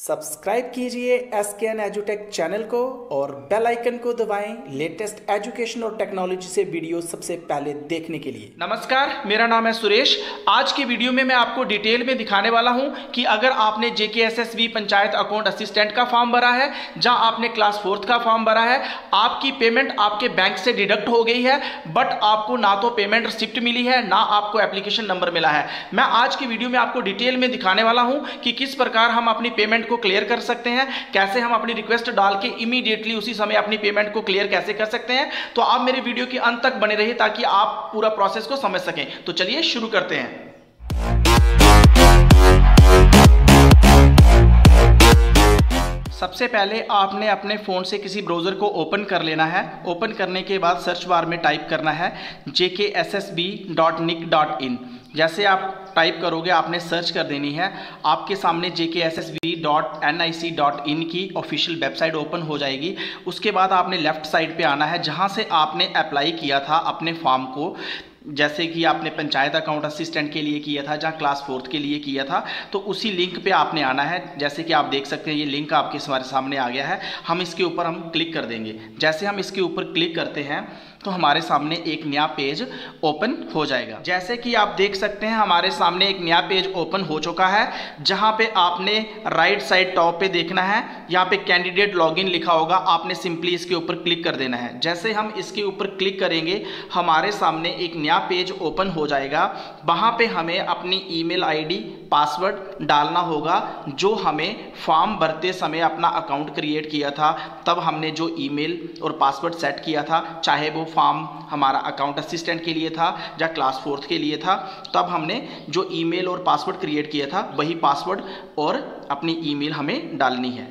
Subscribe कीजिए SKN edu take channel को और बेल आइकन को दबाएं लेटेस्ट एजुकेशन और टेक्नोलॉजी से वीडियो सबसे पहले देखने के लिए। नमस्कार, मेरा नाम है सुरेश। आज के वीडियो में मैं आपको डिटेल में दिखाने वाला हूं कि अगर आपने JKSSB पंचायत अकाउंट असिस्टेंट का फॉर्म भरा है, जहां आपने क्लास 4th का फॉर्म भरा है, आपकी पेमेंट आपके बैंक से डिडक्ट हो गई है, बट आपको ना तो पेमेंट रिसिप्ट मिली है ना आपको एप्लीकेशन नंबर मिला है। मैं आज की वीडियो में आपको डिटेल में दिखाने वाला हूँ कि किस प्रकार हम अपनी पेमेंट को क्लियर कर सकते हैं, कैसे हम अपनी रिक्वेस्ट डाल के इमीडिएटली उसी समय अपनी पेमेंट को क्लियर कैसे कर सकते हैं। तो आप मेरे वीडियो के अंत तक बने रहिए ताकि आप पूरा प्रोसेस को समझ सकें। तो चलिए शुरू करते हैं। सबसे पहले आपने अपने फ़ोन से किसी ब्राउज़र को ओपन कर लेना है। ओपन करने के बाद सर्च बार में टाइप करना है jkssb.nic.in। जैसे आप टाइप करोगे आपने सर्च कर देनी है। आपके सामने jkssb.nic.in की ऑफिशियल वेबसाइट ओपन हो जाएगी। उसके बाद आपने लेफ़्ट साइड पे आना है, जहाँ से आपने अप्लाई किया था अपने फॉर्म को, जैसे कि आपने पंचायत अकाउंट असिस्टेंट के लिए किया था, जहाँ क्लास 4th के लिए किया था। तो उसी लिंक पे आपने आना है। जैसे कि आप देख सकते हैं ये लिंक आपके हमारे सामने आ गया है। हम इसके ऊपर हम क्लिक कर देंगे। जैसे हम इसके ऊपर क्लिक करते हैं तो हमारे सामने एक नया पेज ओपन हो जाएगा। जैसे कि आप देख सकते हैं हमारे सामने एक नया पेज ओपन हो चुका है, जहाँ पे आपने राइट साइड टॉप पे देखना है, यहाँ पे कैंडिडेट लॉगिन लिखा होगा। आपने सिंपली इसके ऊपर क्लिक कर देना है। जैसे हम इसके ऊपर क्लिक करेंगे हमारे सामने एक नया पेज ओपन हो जाएगा। वहाँ पे हमें अपनी ईमेल आईडी, पासवर्ड डालना होगा जो हमें फॉर्म भरते समय अपना अकाउंट क्रिएट किया था, तब हमने जो ईमेल और पासवर्ड सेट किया था, चाहे वो फॉर्म हमारा अकाउंट असिस्टेंट के लिए था या क्लास 4th के लिए था, तब हमने जो ईमेल और पासवर्ड क्रिएट किया था वही पासवर्ड और अपनी ईमेल हमें डालनी है।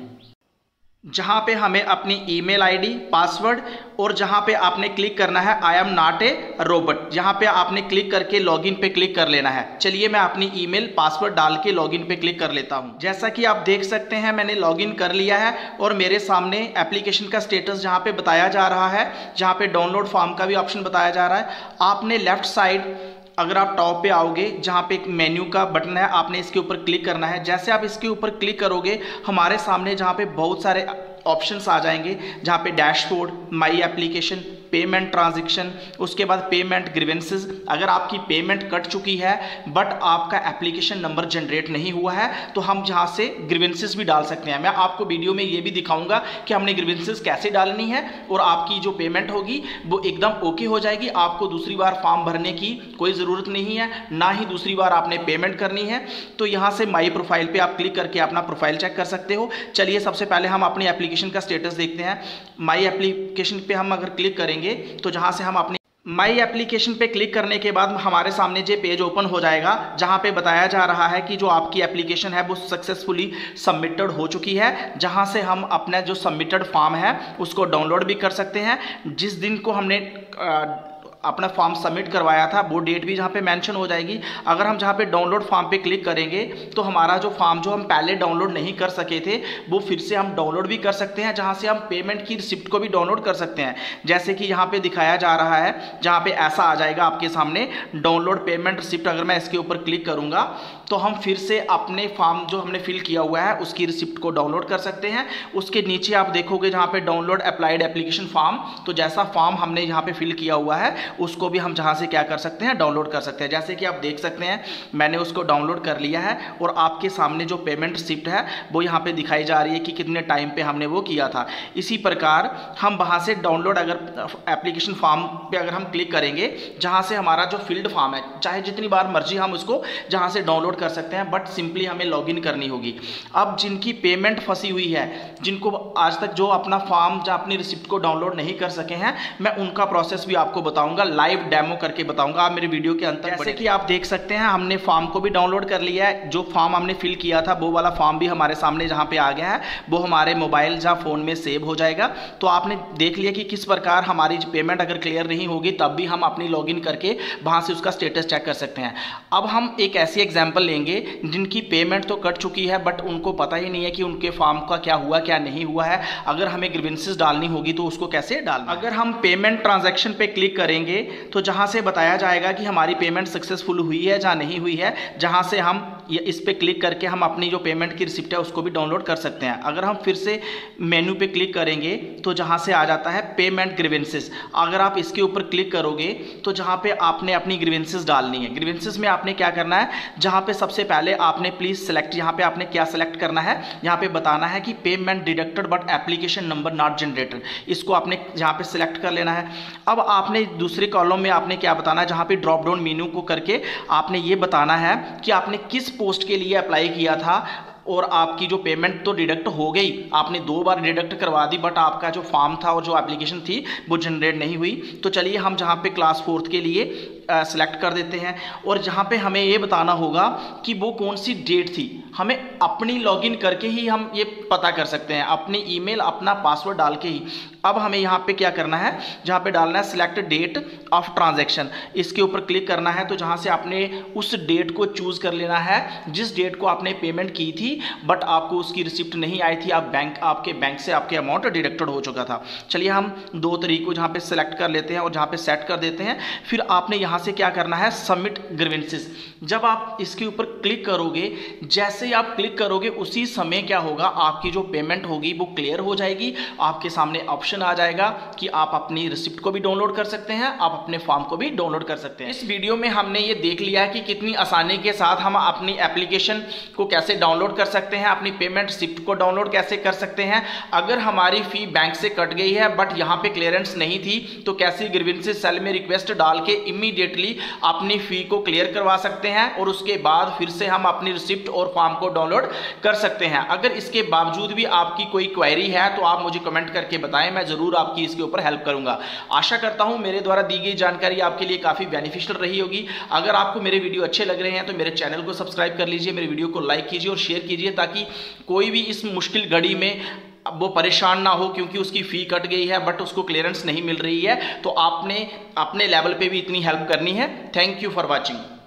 जहाँ पे हमें अपनी ईमेल आईडी, पासवर्ड और जहाँ पे आपने क्लिक करना है I am not a robot, यहाँ पे आपने क्लिक करके लॉगिन पे क्लिक कर लेना है। चलिए मैं अपनी ईमेल पासवर्ड डाल के लॉगिन पे क्लिक कर लेता हूँ। जैसा कि आप देख सकते हैं मैंने लॉगिन कर लिया है और मेरे सामने एप्लीकेशन का स्टेटस जहाँ पे बताया जा रहा है, जहाँ पे डाउनलोड फॉर्म का भी ऑप्शन बताया जा रहा है। आपने लेफ्ट साइड अगर आप टॉप पे आओगे जहाँ पे एक मेन्यू का बटन है, आपने इसके ऊपर क्लिक करना है। जैसे आप इसके ऊपर क्लिक करोगे हमारे सामने जहाँ पे बहुत सारे ऑप्शंस आ जाएंगे, जहाँ पे dashboard, my application, payment transaction, उसके बाद पेमेंट ग्रीवेंसेस। अगर आपकी पेमेंट कट चुकी है बट आपका एप्लीकेशन नंबर जनरेट नहीं हुआ है तो हम जहाँ से ग्रीवेंसेस भी डाल सकते हैं। मैं आपको वीडियो में ये भी दिखाऊंगा कि हमने ग्रीवेंसेस कैसे डालनी है और आपकी जो पेमेंट होगी वो एकदम ओके हो जाएगी। आपको दूसरी बार फॉर्म भरने की कोई ज़रूरत नहीं है, ना ही दूसरी बार आपने पेमेंट करनी है। तो यहाँ से माई प्रोफाइल पर आप क्लिक करके अपना प्रोफाइल चेक कर सकते हो। चलिए सबसे पहले हम अपनी एप्लीकेशन का स्टेटस देखते हैं। माई एप्लीकेशन पे हम अगर क्लिक करेंगे तो जहां से हम अपनी माई एप्लीकेशन पे क्लिक करने के बाद हमारे सामने जो पेज ओपन हो जाएगा, जहाँ पे बताया जा रहा है कि जो आपकी एप्लीकेशन है वो सक्सेसफुली सबमिटेड हो चुकी है, जहाँ से हम अपना जो सबमिटेड फॉर्म है उसको डाउनलोड भी कर सकते हैं। जिस दिन को हमने अपना फॉर्म सबमिट करवाया था वो डेट भी जहाँ पे मेंशन हो जाएगी। अगर हम जहाँ पे डाउनलोड फॉर्म पे क्लिक करेंगे तो हमारा जो फॉर्म जो हम पहले डाउनलोड नहीं कर सके थे वो फिर से हम डाउनलोड भी कर सकते हैं, जहाँ से हम पेमेंट की रिसिप्ट को भी डाउनलोड कर सकते हैं। जैसे कि यहाँ पे दिखाया जा रहा है, जहाँ पे ऐसा आ जाएगा आपके सामने डाउनलोड पेमेंट रिसिप्ट। अगर मैं इसके ऊपर क्लिक करूँगा तो हम फिर से अपने फॉर्म जो हमने फिल किया हुआ है उसकी रिसिप्ट को डाउनलोड कर सकते हैं। उसके नीचे आप देखोगे जहाँ पे डाउनलोड अप्लाइड एप्लीकेशन फॉर्म, तो जैसा फॉर्म हमने यहाँ पे फिल किया हुआ है उसको भी हम जहाँ से क्या कर सकते हैं, डाउनलोड कर सकते हैं। जैसे कि आप देख सकते हैं मैंने उसको डाउनलोड कर लिया है और आपके सामने जो पेमेंट रिसिप्ट है वो यहाँ पे दिखाई जा रही है कि कितने टाइम पे हमने वो किया था। इसी प्रकार हम वहाँ से डाउनलोड अगर एप्लीकेशन फॉर्म पे अगर हम क्लिक करेंगे, जहाँ से हमारा जो फील्ड फॉर्म है, चाहे जितनी बार मर्जी हम उसको जहाँ से डाउनलोड कर सकते हैं, बट सिंपली हमें लॉगिन करनी होगी। अब जिनकी पेमेंट फंसी हुई है, जिनको आज तक जो अपना फॉर्म या अपनी रिसिप्ट को डाउनलोड नहीं कर सके हैं, मैं उनका प्रोसेस भी आपको बताऊंगा, लाइव डेमो करके बताऊंगा। आप मेरे वीडियो के अंत तक। जैसे कि आप देख सकते हैं हमने फॉर्म को भी डाउनलोड कर लिया है। जो फॉर्म हमने फिल किया था वो वाला फॉर्म भी हमारे सामने जहाँ पे आ गया है, वो हमारे मोबाइल या फ़ोन में सेव हो जाएगा। तो आपने देख लिया कि किस प्रकार हमारी पेमेंट अगर क्लियर नहीं होगी तब भी हम अपनी लॉगिन करके वहाँ से उसका स्टेटस चेक कर सकते हैं। अब हम एक ऐसी एग्जाम्पल लेंगे जिनकी पेमेंट तो कट चुकी है बट उनको पता ही नहीं है कि उनके फॉर्म का क्या हुआ क्या नहीं हुआ है। अगर हमें ग्रीवेंसेस डालनी होगी तो उसको कैसे डालना। अगर हम पेमेंट ट्रांजेक्शन पे क्लिक करेंगे तो जहां से बताया जाएगा कि हमारी पेमेंट सक्सेसफुल हुई है या नहीं हुई है, जहां से हम इस पर क्लिक करके हम अपनी जो पेमेंट की रिसिप्ट है उसको भी डाउनलोड कर सकते हैं। अगर हम फिर से मेन्यू पे क्लिक करेंगे तो जहाँ से आ जाता है पेमेंट ग्रीवेंसेस, अगर आप इसके ऊपर क्लिक करोगे तो जहाँ पे आपने अपनी ग्रीवेंसेस डालनी है। ग्रीवेंसेस में आपने क्या करना है, जहाँ पे सबसे पहले आपने प्लीज़ सेलेक्ट, यहाँ पे आपने क्या सेलेक्ट करना है, यहाँ पे बताना है कि payment deducted but application number not generated, इसको आपने यहाँ पे सेलेक्ट कर लेना है। अब आपने दूसरे कॉलम में आपने क्या बताना है, जहाँ पे ड्रॉप डाउन मेन्यू को करके आपने ये बताना है कि आपने किस पोस्ट के लिए अप्लाई किया था और आपकी जो पेमेंट तो डिडक्ट हो गई, आपने 2 बार डिडक्ट करवा दी बट आपका जो फॉर्म था और जो एप्लीकेशन थी वो जनरेट नहीं हुई। तो चलिए हम जहाँ पे क्लास 4 के लिए सेलेक्ट कर देते हैं और जहाँ पे हमें ये बताना होगा कि वो कौन सी डेट थी। हमें अपनी लॉगिन करके ही हम ये पता कर सकते हैं, अपनी ईमेल अपना पासवर्ड डाल के ही। अब हमें यहाँ पे क्या करना है, जहाँ पे डालना है सिलेक्ट डेट ऑफ ट्रांजैक्शन, इसके ऊपर क्लिक करना है। तो जहाँ से आपने उस डेट को चूज़ कर लेना है जिस डेट को आपने पेमेंट की थी बट आपको उसकी रिसिप्ट नहीं आई थी, आप बैंक, आपके बैंक से आपके अमाउंट डिडक्टेड हो चुका था। चलिए हम 2 तरीक को जहाँ पे सेलेक्ट कर लेते हैं और जहाँ पे सेट कर देते हैं। फिर आपने यहाँ से क्या करना है, सबमिट ग्रीवेंसेस। जब आप इसके ऊपर क्लिक करोगे, जैसे ही आप क्लिक करोगे उसी समय क्या होगा, आपकी जो पेमेंट होगी वो क्लियर हो जाएगी। आपके सामने ऑप्शन आ जाएगा कि आप अपनी रिसिप्ट को भी डाउनलोड कर सकते हैं, आप अपने फॉर्म को भी डाउनलोड कर सकते हैं। इस वीडियो में हमने ये देख लिया है कि कितनी आसानी के साथ हम अपनी एप्लीकेशन को कैसे डाउनलोड कर सकते हैं, अपनी पेमेंट रिसिप्ट को डाउनलोड कैसे कर सकते हैं। अगर हमारी फी बैंक से कट गई है बट यहाँ पे क्लियरेंस नहीं थी तो कैसे ग्रीवेंसेस सेल में रिक्वेस्ट डाल के इमीडिएटली अपनी फी को क्लियर करवा सकते हैं और उसके बाद फिर से हम अपनी रिसिप्ट और फॉर्म को डाउनलोड कर सकते हैं। अगर इसके बावजूद भी आपकी कोई क्वेरी है तो आप मुझे कमेंट करके बताएं, मैं जरूर आपकी इसके ऊपर हेल्प करूंगा। आशा करता हूं मेरे द्वारा दी गई जानकारी आपके लिए काफी बेनिफिशियल रही होगी। अगर आपको मेरे वीडियो अच्छे लग रहे हैं तो मेरे चैनल को सब्सक्राइब कर लीजिए, मेरे वीडियो को लाइक कीजिए और शेयर कीजिए ताकि कोई भी इस मुश्किल घड़ी में वो परेशान ना हो क्योंकि उसकी फ़ी कट गई है बट उसको क्लियरेंस नहीं मिल रही है। तो आपने अपने लेवल पे भी इतनी हेल्प करनी है। Thank you for watching.